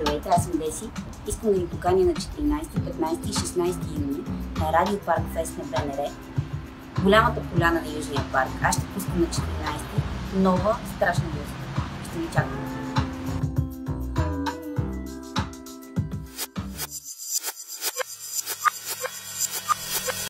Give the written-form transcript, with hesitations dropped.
Здравейте, аз съм Деси. Искам да ви поканя на 14, 15 и 16 юни на Радио Парк Фест на БНР, голямата поляна на Южния парк. Аз ще пускам на 14 нова страшна музика. Ще ви чакам.